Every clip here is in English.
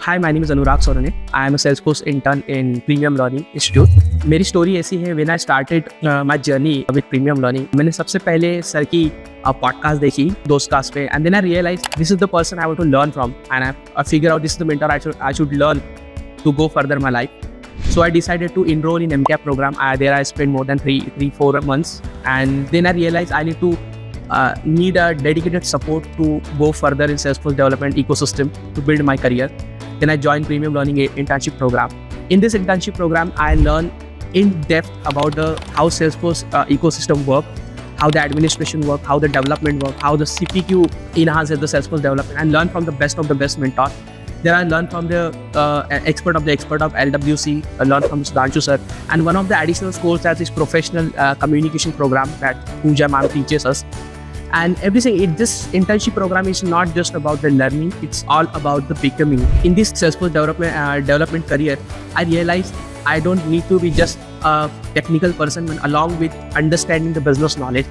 Hi, my name is Anurag Sonone. I am a Salesforce intern in Premium Learning Institute. My story is that when I started my journey with Premium Learning, I watched Sir's podcast in Dostcast and then I realized this is the person I want to learn from, and I figured out this is the mentor I should learn to go further in my life. So I decided to enroll in MCAP program. There I spent more than three to four months, and then I realized I need a dedicated support to go further in Salesforce development ecosystem to build my career. Then I joined Premium Learning internship program. In this internship program, I learned in depth about how Salesforce ecosystem works, how the administration works, how the development works, how the CPQ enhances the Salesforce development, and learn from the best of the best mentor. Then I learned from the expert of LWC, I learned from Sudhanshu Sir. And one of the additional course that is professional communication program that Pooja Ma'am teaches us. And everything in this internship program is not just about the learning, it's all about the becoming. In this Salesforce development career, I realized I don't need to be just a technical person, but along with understanding the business knowledge.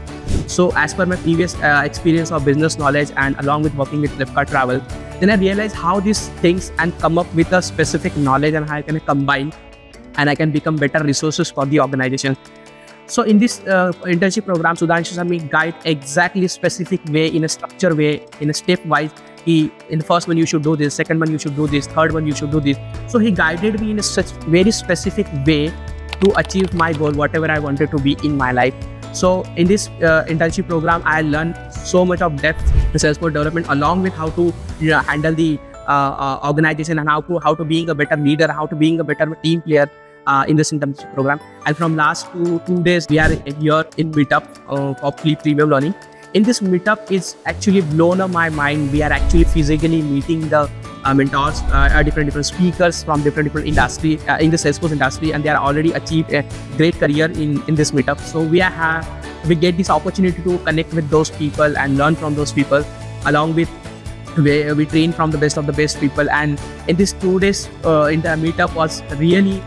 So as per my previous experience of business knowledge and along with working with Flipkart travel, then I realized how these things and come up with a specific knowledge and how I can combine and I can become better resources for the organization. So in this internship program, Sudhanshu Sir guide exactly specific way, in a structure way, in a step-wise. In the first one you should do this, second one you should do this, third one you should do this. So he guided me in a such very specific way to achieve my goal, whatever I wanted to be in my life. So in this internship program, I learned so much of depth in Salesforce development, along with how to handle the organization and how to being a better leader, how to being a better team player. In this internship program, and from last two days we are here in meetup of Premium Learning. In this meetup, it's actually blown up my mind. We are actually physically meeting the mentors, different speakers from different industry in the Salesforce industry, and they are already achieved a great career in this meetup. So we get this opportunity to connect with those people and learn from those people, along with we train from the best of the best people. And in this 2 days, in the meetup was really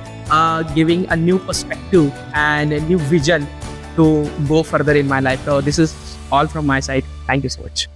giving a new perspective and a new vision to go further in my life. So this is all from my side. Thank you so much.